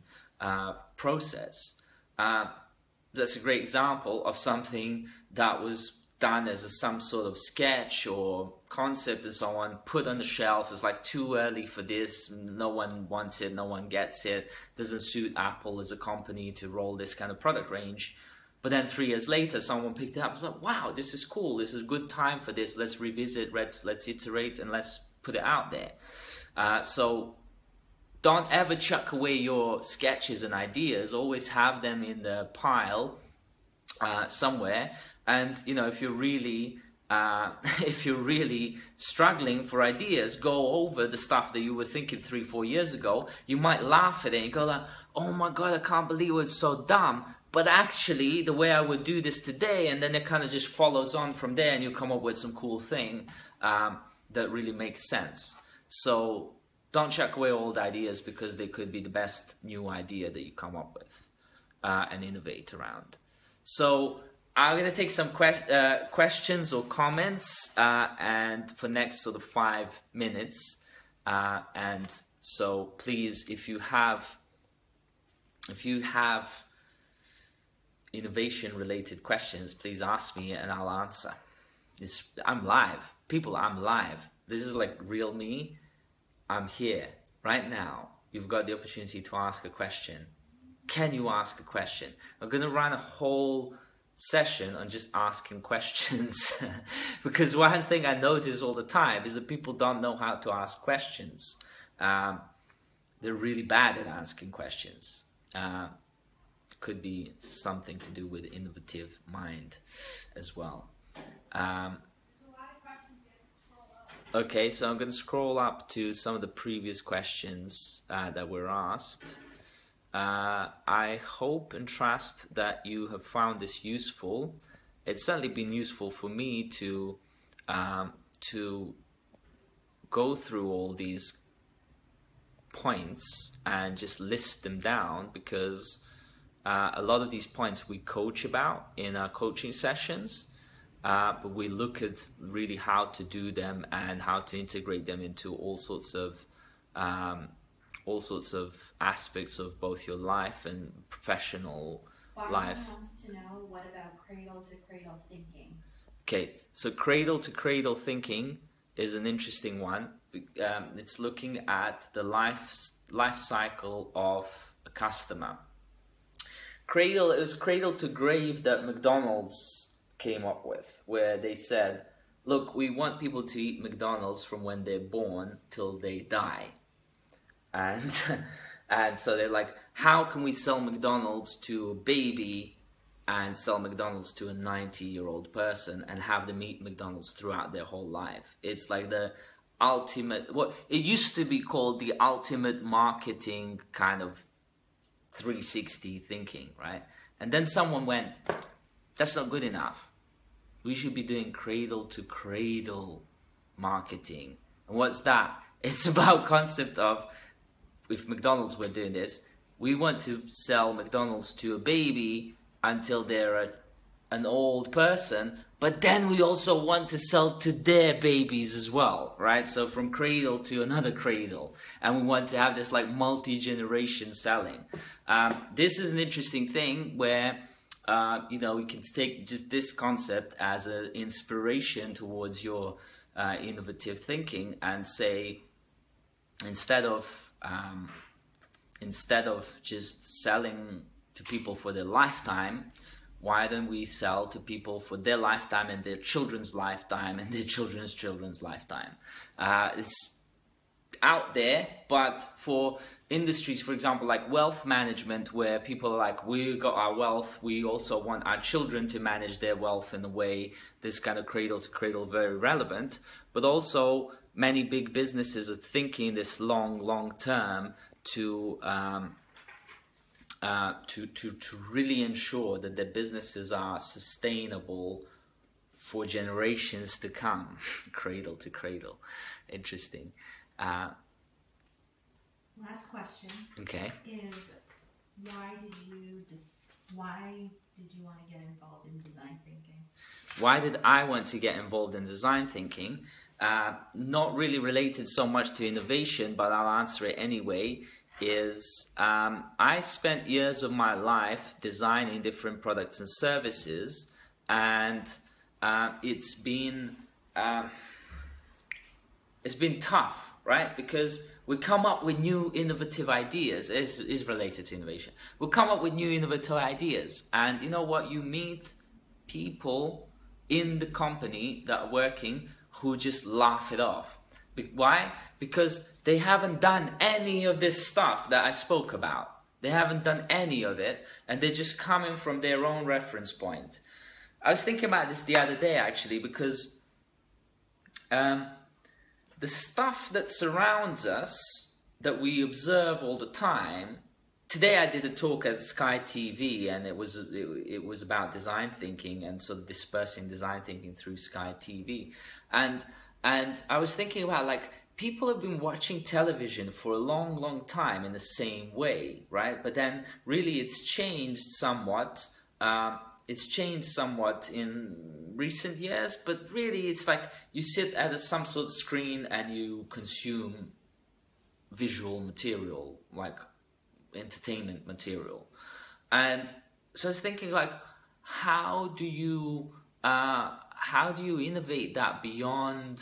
process. That's a great example of something that was done as some sort of sketch or concept and so on, put on the shelf. It's like too early for this, no one wants it, no one gets it, doesn't suit Apple as a company to roll this kind of product range. But then 3 years later, someone picked it up and was like, wow, this is cool. This is a good time for this. Let's revisit, let's iterate, and let's put it out there. So don't ever chuck away your sketches and ideas. Always have them in the pile somewhere. And, you know, if you're really struggling for ideas, go over the stuff that you were thinking 3-4 years ago. You might laugh at it and go like, oh my God, I can't believe it was so dumb. But actually, the way I would do this today, and then it kind of just follows on from there, and you come up with some cool thing that really makes sense. So don't chuck away old ideas because they could be the best new idea that you come up with and innovate around. So I'm going to take some questions or comments and for next sort of 5 minutes. And so please, if you have innovation related questions, please ask me and I'll answer. I'm live. People, I'm live. This is like real me. I'm here right now. You've got the opportunity to ask a question. Can you ask a question? I'm going to run a whole session on just asking questions because one thing I notice all the time is that people don't know how to ask questions. They're really bad at asking questions. Could be something to do with innovative mind as well. Okay, so I'm going to scroll up to some of the previous questions that were asked. I hope and trust that you have found this useful. It's certainly been useful for me to go through all these points and just list them down because a lot of these points we coach about in our coaching sessions, but we look at really how to do them and how to integrate them into all sorts of aspects of both your life and professional life. Bobby wants to know, what about cradle-to-cradle thinking? Okay, so cradle-to-cradle thinking is an interesting one. It's looking at the life cycle of a customer. It was cradle to grave that McDonald's came up with, where they said, look, we want people to eat McDonald's from when they're born till they die. And so they're like, how can we sell McDonald's to a baby and sell McDonald's to a 90-year-old person and have them eat McDonald's throughout their whole life? It's like the ultimate, what it used to be called the ultimate marketing kind of 360 thinking, right? And then someone went, that's not good enough. We should be doing cradle to cradle marketing. And what's that? It's about concept of, if McDonald's were doing this, we want to sell McDonald's to a baby until they're an old person, but then we also want to sell to their babies as well, right? So from cradle to another cradle, and we want to have this like multi-generation selling. This is an interesting thing where, you know, we can take just this concept as an inspiration towards your innovative thinking and say, instead of just selling to people for their lifetime, why don't we sell to people for their lifetime and their children's lifetime and their children's children's lifetime? It's out there, but for industries, for example, like wealth management, where people are like, we got our wealth, we also want our children to manage their wealth in a way, this kind of cradle to cradle, very relevant. But also many big businesses are thinking this long term to really ensure that their businesses are sustainable for generations to come. Cradle to cradle. Interesting. Last question. Okay. Is why did you want to get involved in design thinking? Why did I want to get involved in design thinking? Not really related so much to innovation, but I'll answer it anyway. Is I spent years of my life designing different products and services, and it's been tough, right? Because we come up with new innovative ideas. It's related to innovation. We come up with new innovative ideas, and you know what? You meet people in the company that are working who just laugh it off. Why? Because they haven't done any of this stuff that I spoke about. They haven't done any of it, and they're just coming from their own reference point. I was thinking about this the other day, actually, because the stuff that surrounds us, that we observe all the time. Today I did a talk at Sky TV, and it was about design thinking and sort of dispersing design thinking through Sky TV. And I was thinking about, like, people have been watching television for a long time in the same way, right? But then really it's changed somewhat. It's changed somewhat in recent years, but really it's like you sit at some sort of screen and you consume visual material, like entertainment material. And so I was thinking, like, how do you innovate that beyond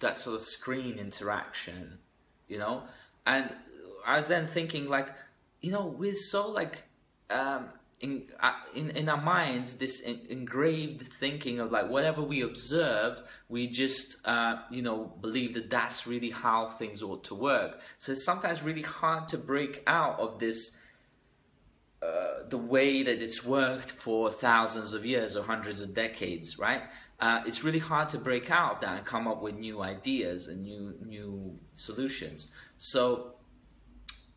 that sort of screen interaction, you know? And I was then thinking, like, you know, we're so, like, in our minds, this engraved thinking of, like, whatever we observe, we just, you know, believe that that's really how things ought to work. So it's sometimes really hard to break out of this, the way that it's worked for thousands of years or hundreds of decades, right? It's really hard to break out of that and come up with new ideas and new solutions. So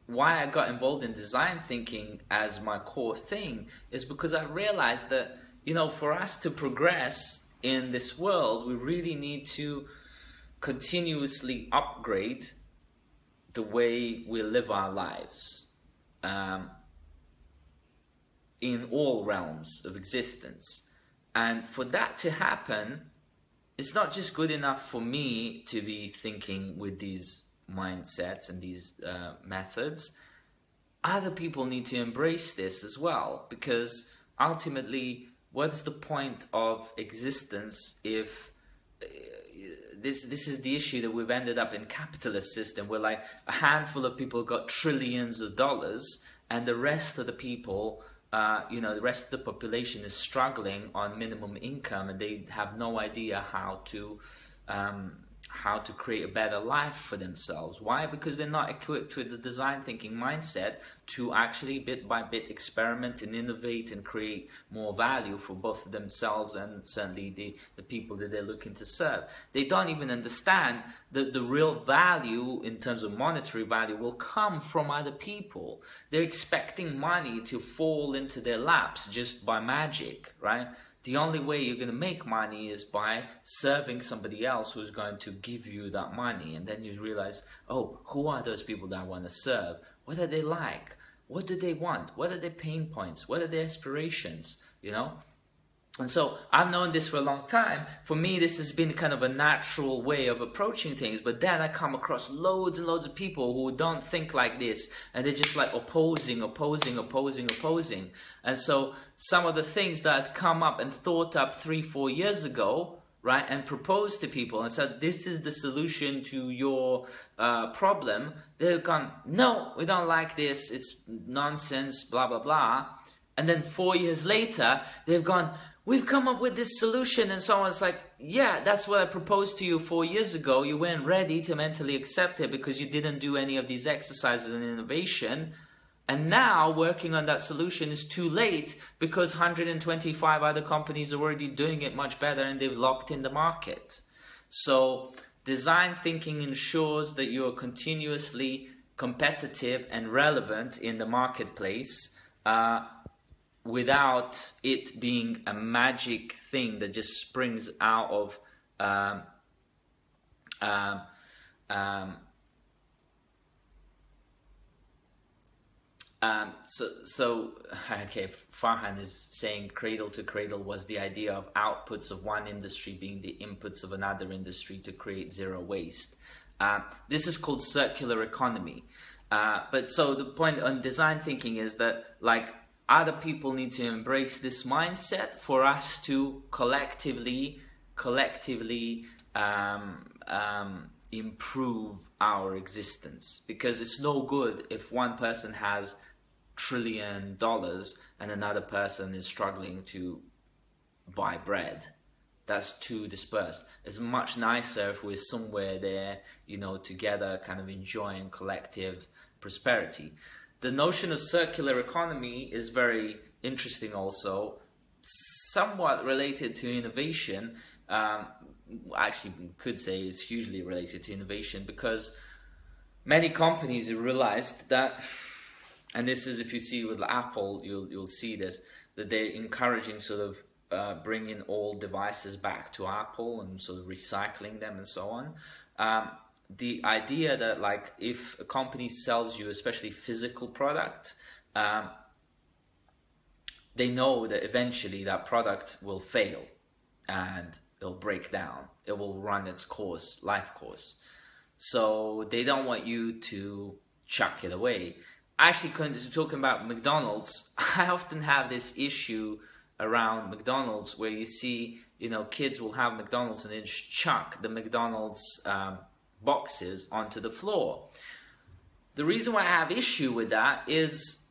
why I got involved in design thinking as my core thing is because I realized that, you know, for us to progress in this world, we really need to continuously upgrade the way we live our lives. In all realms of existence. And for that to happen, it's not just good enough for me to be thinking with these mindsets and these methods. Other people need to embrace this as well, because ultimately, what's the point of existence if this is the issue that we've ended up in capitalist system, where like a handful of people got trillions of dollars and the rest of the people, the rest of the population is struggling on minimum income, and they have no idea how to create a better life for themselves. Why? Because they're not equipped with the design thinking mindset to actually bit by bit experiment and innovate and create more value for both themselves and certainly the people that they're looking to serve. They don't even understand that the real value in terms of monetary value will come from other people. They're expecting money to fall into their laps just by magic, right? The only way you're going to make money is by serving somebody else who's going to give you that money. And then you realize, oh, who are those people that I want to serve? What are they like? What do they want? What are their pain points? What are their aspirations? You know? And so I've known this for a long time. For me, this has been kind of a natural way of approaching things. But then I come across loads and loads of people who don't think like this. And they're just like opposing. And so some of the things that come up and thought up 3-4 years ago, right, and proposed to people and said, this is the solution to your problem. They've gone, no, we don't like this. It's nonsense, blah, blah, blah. And then 4 years later, they've gone, we've come up with this solution, and someone's like, yeah, that's what I proposed to you 4 years ago. You weren't ready to mentally accept it because you didn't do any of these exercises in innovation. And now working on that solution is too late because 125 other companies are already doing it much better and they've locked in the market. So design thinking ensures that you are continuously competitive and relevant in the marketplace, without it being a magic thing that just springs out of okay, Farhan is saying cradle to cradle was the idea of outputs of one industry being the inputs of another industry to create zero waste. This is called circular economy. But so the point on design thinking is that like other people need to embrace this mindset for us to collectively improve our existence. Because it's no good if one person has $1 trillion and another person is struggling to buy bread. That's too dispersed. It's much nicer if we're somewhere there, you know, together, kind of enjoying collective prosperity. The notion of circular economy is very interesting also, somewhat related to innovation. Actually, could say it's hugely related to innovation, because many companies realized that, and this is if you see with Apple, you'll see this, that they're encouraging sort of bringing all devices back to Apple and sort of recycling them and so on. The idea that like if a company sells you especially physical product, they know that eventually that product will fail and it'll break down. It will run its course, life course. So they don't want you to chuck it away. Actually, talking about McDonald's, I often have this issue around McDonald's where you see, you know, kids will have McDonald's and then chuck the McDonald's boxes onto the floor. The reason why I have issue with that is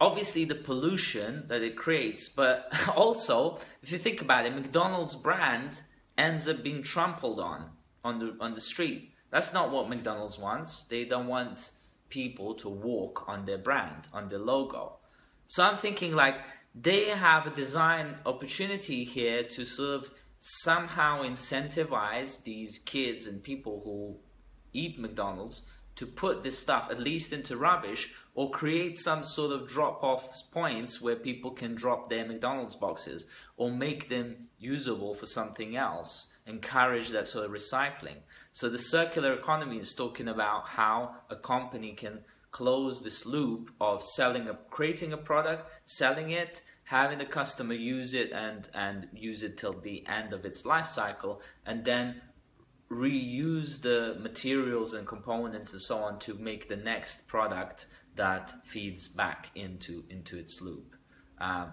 obviously the pollution that it creates, but also if you think about it, McDonald's brand ends up being trampled on the street. That's not what McDonald's wants. They don't want people to walk on their brand, on their logo. So I'm thinking like they have a design opportunity here to sort of somehow incentivize these kids and people who eat McDonald's to put this stuff at least into rubbish, or create some sort of drop-off points where people can drop their McDonald's boxes, or make them usable for something else, encourage that sort of recycling. So the circular economy is talking about how a company can close this loop of creating a product, selling it, having the customer use it and use it till the end of its life cycle, and then reuse the materials and components and so on to make the next product that feeds back into its loop. And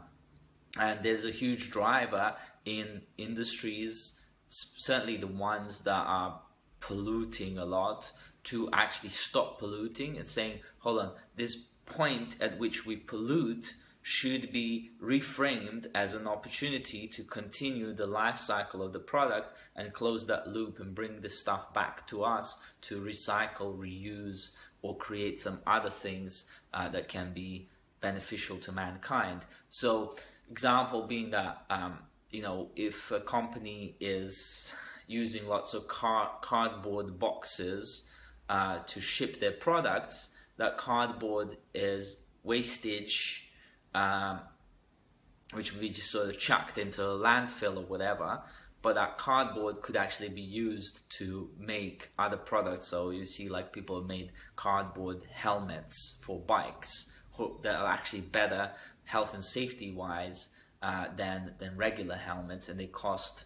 there's a huge driver in industries certainly the ones that are polluting a lot, to actually stop polluting and saying, hold on, this point at which we pollute should be reframed as an opportunity to continue the life cycle of the product and close that loop and bring this stuff back to us to recycle, reuse, or create some other things that can be beneficial to mankind. So example being that, you know, if a company is using lots of cardboard boxes to ship their products, that cardboard is wastage, which would be just sort of chucked into a landfill or whatever, but that cardboard could actually be used to make other products. So you see, like, people have made cardboard helmets for bikes that are actually better health and safety wise than regular helmets, and they cost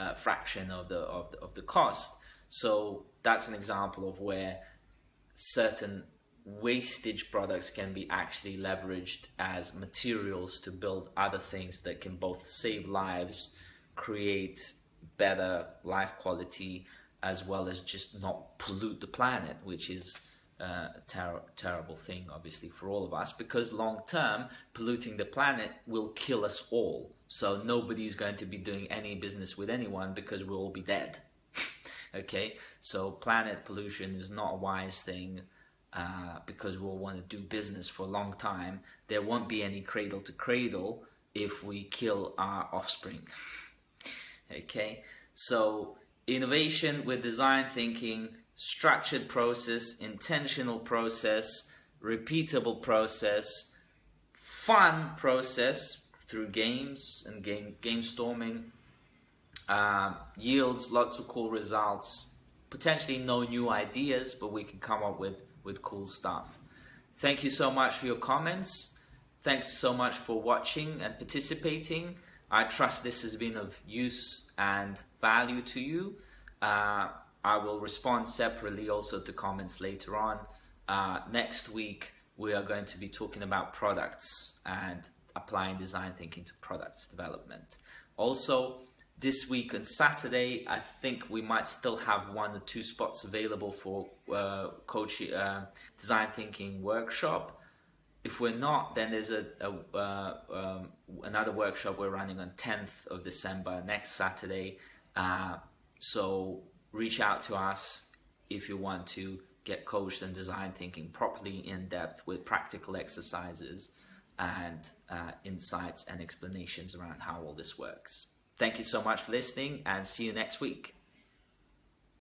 a fraction of the cost. So that's an example of where certain wastage products can be actually leveraged as materials to build other things that can both save lives, create better life quality, as well as just not pollute the planet, which is a terrible thing, obviously, for all of us, because long term polluting the planet will kill us all. So nobody's going to be doing any business with anyone because we'll all be dead. Okay, so planet pollution is not a wise thing. Because we'll want to do business for a long time. There won't be any cradle to cradle if we kill our offspring. Okay, so innovation with design thinking, structured process, intentional process, repeatable process, fun process through games and game storming, yields lots of cool results, potentially no new ideas, but we can come up with cool stuff. Thank you so much for your comments. Thanks so much for watching and participating. I trust this has been of use and value to you. I will respond separately also to comments later on. Next week, we are going to be talking about products and applying design thinking to products development. Also, this week on Saturday, I think we might still have 1 or 2 spots available for coaching, design thinking workshop. If we're not, then there's another workshop we're running on 10th of December, next Saturday. So reach out to us if you want to get coached in design thinking properly, in depth, with practical exercises and insights and explanations around how all this works. Thank you so much for listening, and see you next week.